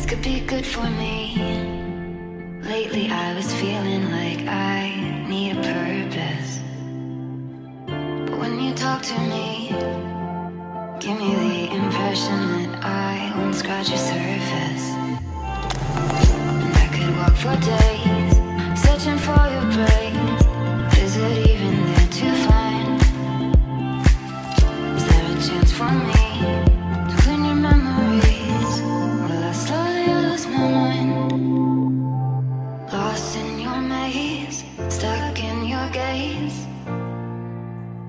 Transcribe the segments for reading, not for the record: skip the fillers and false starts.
this could be good for me. Lately I was feeling like I need a purpose, but when you talk to me, give me the impression that I won't scratch your surface. And I could walk for days, searching for your praise. Is it even there to find? Is there a chance for me to win your memories? Will I slowly lose my mind? Lost in your maze, stuck in your gaze.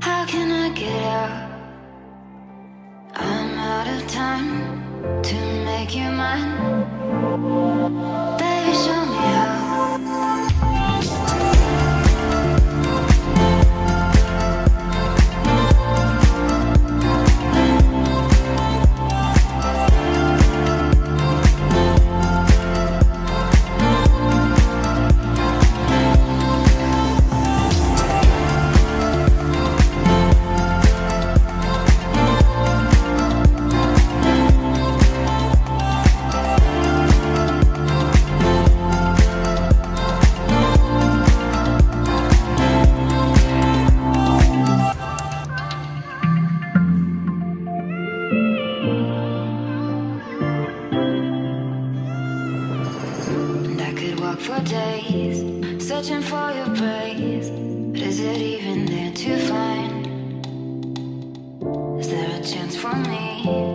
How can I get out? I'm out of time to make you mine. Baby, show me how. For days, searching for your praise, but is it even there to find? Is there a chance for me